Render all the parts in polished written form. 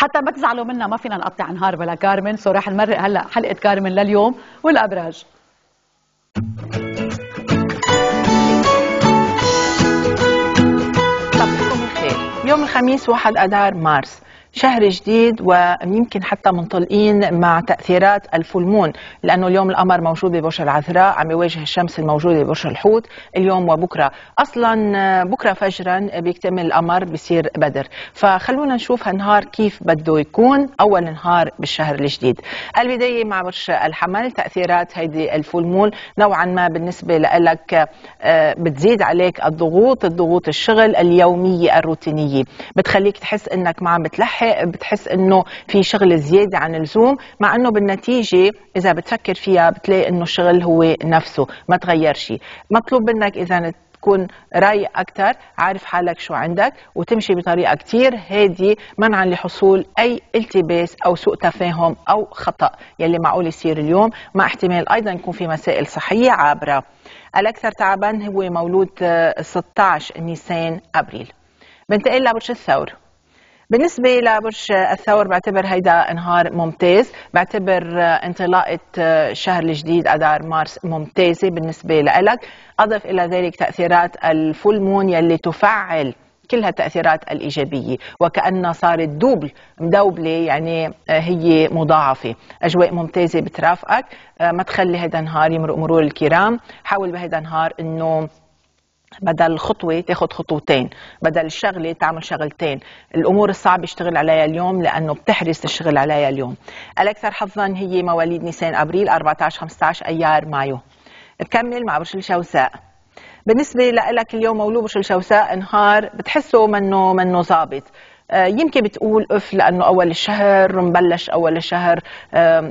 حتى ما تزعلوا منا، ما فينا نقطع نهار بلا كارمن، سو رح نمرق هلا حلقة كارمن لليوم والأبراج. صباحكم الخير. يوم الخميس 1 آذار مارس، شهر جديد ويمكن حتى منطلقين مع تأثيرات الفولمون، لأنه اليوم القمر موجود ببرج العذراء عم يواجه الشمس الموجودة ببرج الحوت اليوم وبكرة. أصلا بكرة فجرا بيكتمل القمر بيصير بدر، فخلونا نشوف هالنهار كيف بده يكون أول نهار بالشهر الجديد. البداية مع برج الحمل، تأثيرات هيدي الفولمون نوعا ما بالنسبة لك بتزيد عليك الضغوط الشغل اليومية الروتينية، بتخليك تحس إنك ما عم بتلحق، بتحس انه في شغل زياده عن اللزوم، مع انه بالنتيجه اذا بتفكر فيها بتلاقي انه الشغل هو نفسه ما تغير شيء. مطلوب منك اذا تكون رايق اكثر، عارف حالك شو عندك، وتمشي بطريقه كثير هاديه منعا لحصول اي التباس او سوء تفاهم او خطا يلي معقول يصير اليوم، مع احتمال ايضا يكون في مسائل صحيه عابره. الاكثر تعبا هو مولود 16 نيسان ابريل. بنتقل لبرج الثور. بالنسبة لبرج الثور بعتبر هيدا نهار ممتاز، بعتبر انطلاقة شهر الجديد أذار مارس ممتازة بالنسبة لك. أضف إلى ذلك تأثيرات الفول مون يلي تفعل كل هالتأثيرات الإيجابية، وكأنها صارت مدوبلة، يعني هي مضاعفة. أجواء ممتازة بترافقك، ما تخلي هيدا النهار يمرق مرور الكرام. حاول بهيدا النهار إنه بدل خطوة تاخد خطوتين، بدل شغلة تعمل شغلتين. الأمور الصعبة اشتغل عليها اليوم لأنه بتحرص تشتغل عليها اليوم. الأكثر حظا هي مواليد نيسان أبريل، 14 15 أيار مايو. نكمل مع برج الجوزاء. بالنسبة لك اليوم مولود برج الجوزاء نهار بتحسه منه ظابط، يمكن بتقول اف لانه اول الشهر مبلش، اول الشهر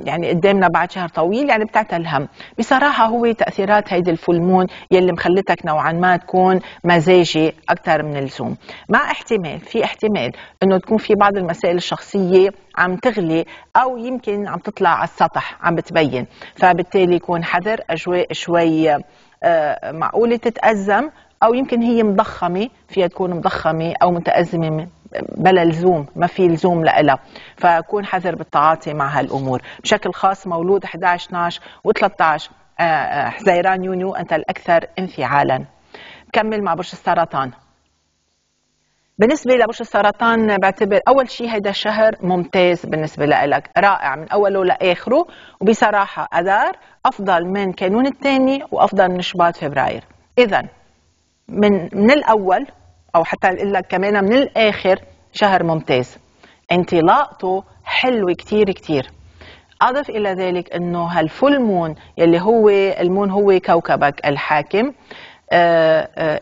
يعني قدامنا بعد شهر طويل، يعني بتعتل هم. بصراحه هو تاثيرات هيدي الفولمون يلي مخلتك نوعا ما تكون مزاجي اكثر من اللزوم، مع في احتمال انه تكون في بعض المسائل الشخصيه عم تغلي او يمكن عم تطلع على السطح، عم بتبين، فبالتالي يكون حذر. اجواء شوي معقوله تتازم، او يمكن هي مضخمه، فيها تكون مضخمه او متازمه بلا لزوم، ما في لزوم لها، فكون حذر بالتعاطي مع هالامور. بشكل خاص مولود 11 12 و13 حزيران يونيو انت الاكثر انفعالا. نكمل مع برج السرطان. بالنسبة لبرج السرطان بعتبر أول شيء هيدا الشهر ممتاز بالنسبة لك، رائع من أوله لآخره، وبصراحة أذار أفضل من كانون الثاني وأفضل من شباط فبراير. إذا من الأول أو حتى أقول لك كمان من الآخر شهر ممتاز، انطلاقته حلوة كتير كتير. أضف إلى ذلك أنه هالفول مون يلي هو المون هو كوكبك الحاكم،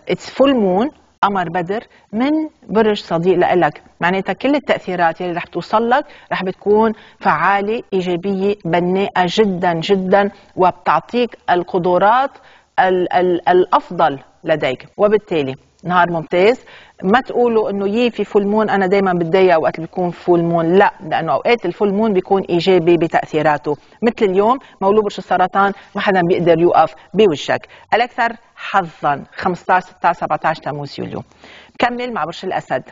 اتس فول مون قمر بدر من برج صديق لك، معناتها كل التأثيرات يلي رح توصل لك رح بتكون فعالة إيجابية بناءة جدا جدا، وبتعطيك القدرات الأفضل لديك، وبالتالي نهار ممتاز. ما تقولوا انه في فول مون، انا دائما بتضايق وقت بيكون فول مون، لا، لانه اوقات الفول مون بيكون ايجابي بتاثيراته، مثل اليوم مولود برج السرطان ما حدا بيقدر يوقف بوجهك. الاكثر حظا 15 16 17 تموز يوليو. نكمل مع برج الاسد.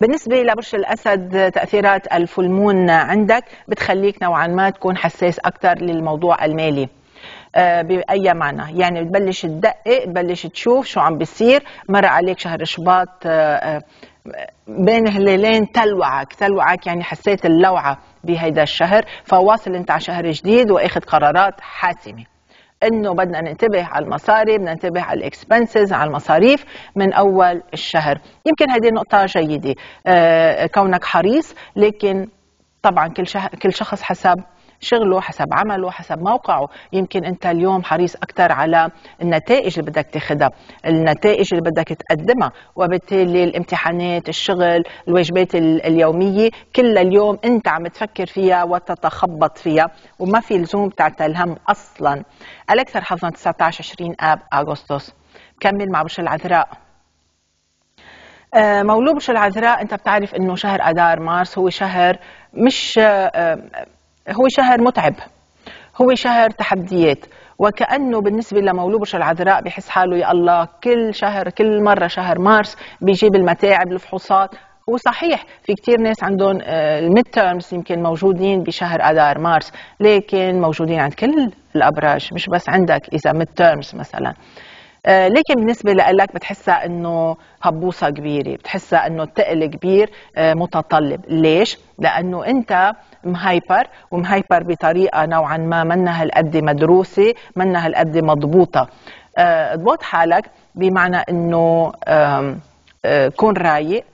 بالنسبة لبرج الأسد تأثيرات الفول مون عندك بتخليك نوعا ما تكون حساس أكثر للموضوع المالي بأي معنى، يعني بتبلش تدقق، بتبلش تشوف شو عم بيصير. مر عليك شهر شباط بين هلالين تلوعك، يعني حسيت اللوعة بهيدا الشهر، فواصل انت على شهر جديد واخذ قرارات حاسمة، انه بدنا ننتبه على المصاري، بدنا ننتبه على الاكسبنسز، على المصاريف من اول الشهر. يمكن هيدي نقطة جيدة، كونك حريص، لكن طبعا كل شخص حسب شغله، حسب عمله، حسب موقعه. يمكن انت اليوم حريص اكثر على النتائج اللي بدك تاخذها، النتائج اللي بدك تقدمها، وبالتالي الامتحانات، الشغل، الواجبات اليوميه كلها اليوم انت عم تفكر فيها وتتخبط فيها، وما في لزوم تعتل هم اصلا. الاكثر حظا 19 20 آب اغسطس. كمل مع برج العذراء. مولود برج العذراء انت بتعرف انه شهر اذار مارس هو شهر هو شهر متعب، هو شهر تحديات، وكأنه بالنسبة لمولود برج العذراء بحس حاله يا الله كل مرة شهر مارس بيجيب المتاعب، الفحوصات، وصحيح في كتير ناس عندهم الميد تيرمز يمكن موجودين بشهر اذار مارس، لكن موجودين عند كل الابراج مش بس عندك اذا ميد تيرمز مثلا. لكن بالنسبه لك بتحسها انه هبوصه كبيره، بتحسها انه الثقل كبير متطلب. ليش؟ لانه انت مهايبر، ومهايبر بطريقه نوعا ما منها هالقد مدروسه، منها هالقد مضبوطه. اضبط حالك بمعنى انه كون رايق،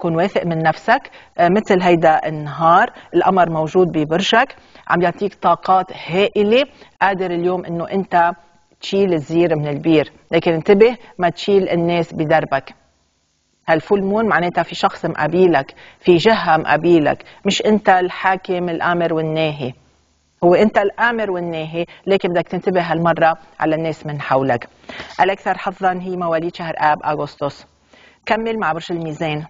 كون واثق من نفسك. مثل هيدا النهار القمر موجود ببرجك، عم يعطيك طاقات هائله، قادر اليوم انه انت تشيل الزير من البير، لكن انتبه ما تشيل الناس بدربك. هالفول مون معناتها في شخص مقابلك، في جهه مقابلك، مش انت الحاكم الامر والناهي، هو انت الامر والناهي، لكن بدك تنتبه هالمره على الناس من حولك. الاكثر حظا هي مواليد شهر اب اغسطس. كمل مع برج الميزان.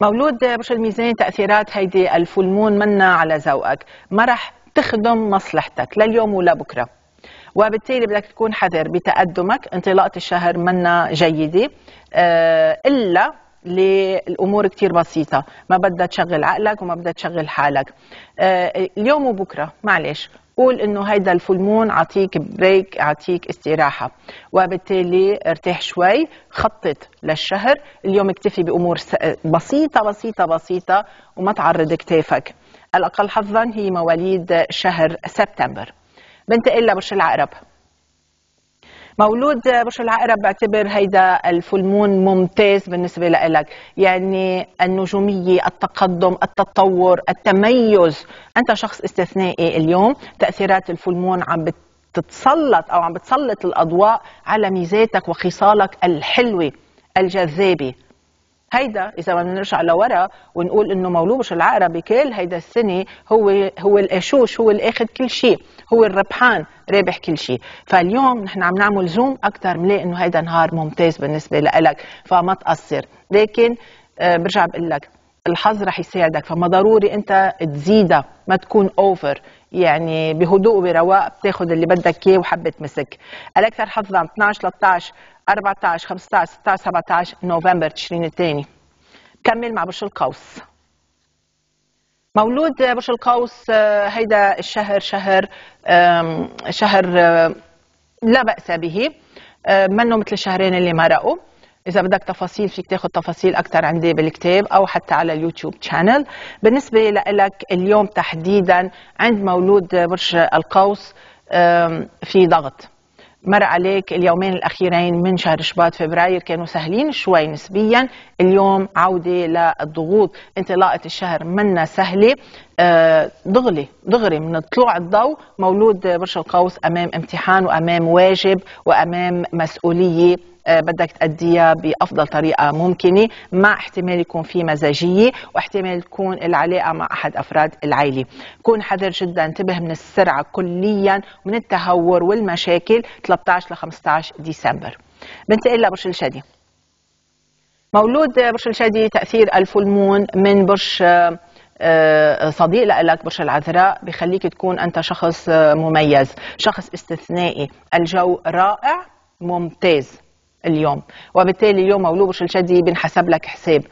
مولود برج الميزان تاثيرات هيدي الفول مون منا على ذوقك، ما رح تخدم مصلحتك لا اليوم ولا بكره، وبالتالي بدك تكون حذر بتقدمك. انطلاقة الشهر منا جيدة إلا للأمور كتير بسيطة، ما بدها تشغل عقلك وما بدها تشغل حالك. اليوم وبكرة معلش قول إنه هيدا الفولمون عطيك بريك، عطيك استراحة، وبالتالي ارتاح شوي، خطط للشهر. اليوم اكتفي بأمور بسيطة بسيطة بسيطة وما تعرض كتافك. الأقل حظا هي مواليد شهر سبتمبر. بنتقل لبرج العقرب. مولود برج العقرب بعتبر هيدا الفولمون ممتاز بالنسبه لك، يعني النجوميه، التقدم، التطور، التميز. انت شخص استثنائي اليوم، تاثيرات الفولمون عم بتتسلط او عم بتسلط الاضواء على ميزاتك وخصالك الحلوه الجذابه. هيدا اذا ما بنرجع لورا ونقول انه مولود برج العقرب بكل هيدا السنه هو القشوش، هو اللي اخذ كل شيء، هو الربحان، رابح كل شيء. فاليوم نحن عم نعمل زوم اكثر، بنلاقي انه هيدا نهار ممتاز بالنسبه لك، فما تقصر. لكن برجع بقول لك الحظ رح يساعدك، فما ضروري انت تزيدها، ما تكون اوفر، يعني بهدوء وبرواق بتاخذ اللي بدك اياه وحبه مسك. الاكثر حظا 12 13 14 15 16 17 نوفمبر تشرين الثاني. كمل مع برج القوس. مولود برج القوس هيدا الشهر شهر لا بأس به، منه مثل الشهرين اللي مرقوا. إذا بدك تفاصيل فيك تاخذ تفاصيل أكثر عندي بالكتاب أو حتى على اليوتيوب تشانل. بالنسبة لك اليوم تحديدا عند مولود برج القوس في ضغط، مر عليك اليومين الأخيرين من شهر شباط فبراير كانوا سهلين شوي نسبيا، اليوم عودة للضغوط. انطلاقة الشهر منا سهلة، دغري من طلوع الضوء مولود برج القوس أمام امتحان وأمام واجب وأمام مسؤولية بدك تأديها بأفضل طريقة ممكنة، مع احتمال يكون في مزاجية واحتمال تكون العلاقة مع أحد أفراد العائلة. كون حذر جدا، انتبه من السرعة كليا ومن التهور والمشاكل. 13 ل 15 ديسمبر. بنتقل لبرج الشدي. مولود برج الشدي تأثير الفولمون من برج صديق لك برج العذراء بخليك تكون أنت شخص مميز، شخص استثنائي. الجو رائع ممتاز اليوم، وبالتالي اليوم مولود برج الشدي بنحسب لك حساب.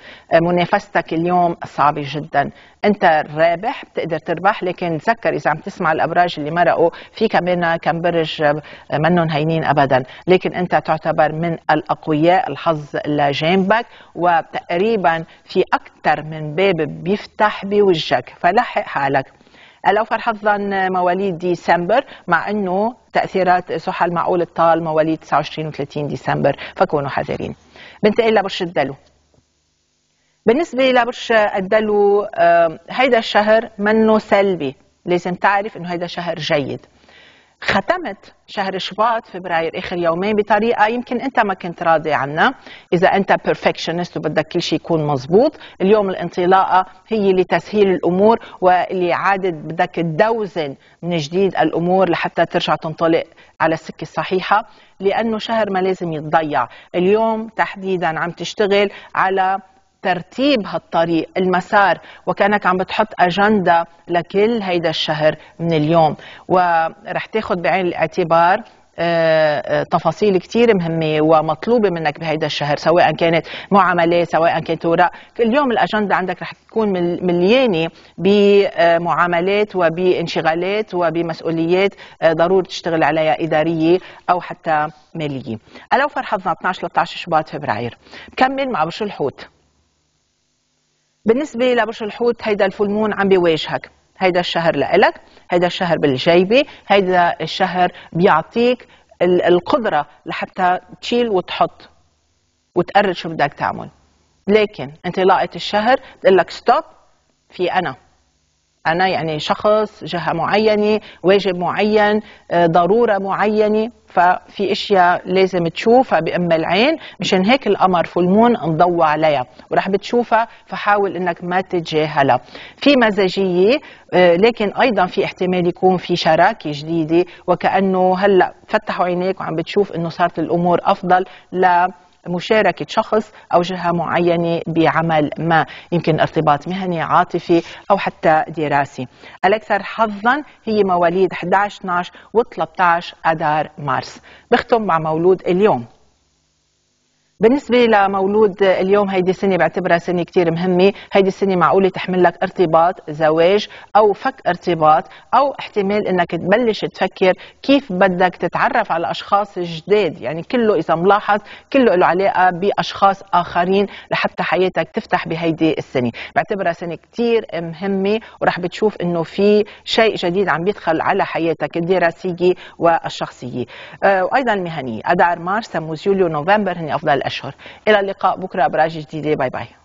منافستك اليوم صعبه جدا، انت الرابح بتقدر تربح، لكن تذكر اذا عم تسمع الابراج اللي مرقوا في كمان كم برج منهم هينين ابدا، لكن انت تعتبر من الاقوياء، الحظ لجانبك، وتقريبا في اكثر من باب بيفتح بوجهك، فلحق حالك. الأوفر حظا مواليد ديسمبر، مع أنه تأثيرات سحل معقول الطال مواليد 29 و 30 ديسمبر، فكونوا حذرين. بنتقل لبرج الدلو. بالنسبة لبرج الدلو هيدا الشهر منه سلبي، لازم تعرف أنه هيدا شهر جيد. ختمت شهر شباط فبراير آخر يومين بطريقة يمكن أنت ما كنت راضي عنها، إذا أنت perfectionist وبدك كل شيء يكون مزبوط. اليوم الانطلاقة هي لتسهيل الأمور واللي عادت بدك تدوزن من جديد الأمور لحتى ترجع تنطلق على السكة الصحيحة، لأنه شهر ما لازم يتضيع. اليوم تحديدا عم تشتغل على ترتيب هالطريق، المسار، وكأنك عم بتحط أجندة لكل هيدا الشهر من اليوم، ورح تاخد بعين الاعتبار تفاصيل كتير مهمة ومطلوبة منك بهيدا الشهر، سواء كانت معاملة، سواء كانت ورق. اليوم الأجندة عندك رح تكون مليانة بمعاملات وبانشغالات وبمسؤوليات ضروري تشتغل عليها إدارية أو حتى مالية. الأوفر حظنا 12-13 شباط فبراير. بكمل مع برج الحوت. بالنسبة لبرج الحوت، هيدا الفلمون عم بيواجهك، هيدا الشهر لإلك، هيدا الشهر بالجيبة، هيدا الشهر بيعطيك القدرة لحتى تشيل وتحط وتقرر شو بدك تعمل. لكن انطلاقة الشهر بتقول لك ستوب، في أنا يعني شخص، جهة معينة، واجب معين، ضرورة معينة، ففي اشياء لازم تشوفها بأم العين. مشان هيك القمر فلمون مضوى عليها ورح بتشوفها، فحاول انك ما تتجاهلها. في مزاجية، لكن ايضا في احتمال يكون في شراكة جديدة، وكأنه هلأ فتحوا عينيك وعم بتشوف انه صارت الامور افضل مشاركة شخص أو جهة معينة بعمل ما، يمكن ارتباط مهني، عاطفي أو حتى دراسي. الأكثر حظا هي مواليد 11 12 و13 أدار مارس. بختم مع مولود اليوم. بالنسبة لمولود اليوم، هيدي السنة بعتبرها سنة كتير مهمة. هيدي السنة معقولة تحمل لك ارتباط، زواج أو فك ارتباط، أو احتمال انك تبلش تفكر كيف بدك تتعرف على أشخاص جداد. يعني كله إذا ملاحظ كله له علاقة بأشخاص آخرين لحتى حياتك تفتح بهيدي السنة. بعتبرها سنة كتير مهمة ورح بتشوف انه في شيء جديد عم بيدخل على حياتك الدراسية والشخصية وأيضا المهنية. أدار مارس، تموز، يوليو، نوفمبر هن أفضل الأشهر. إلى اللقاء بكرة أبراج جديدة. باي باي.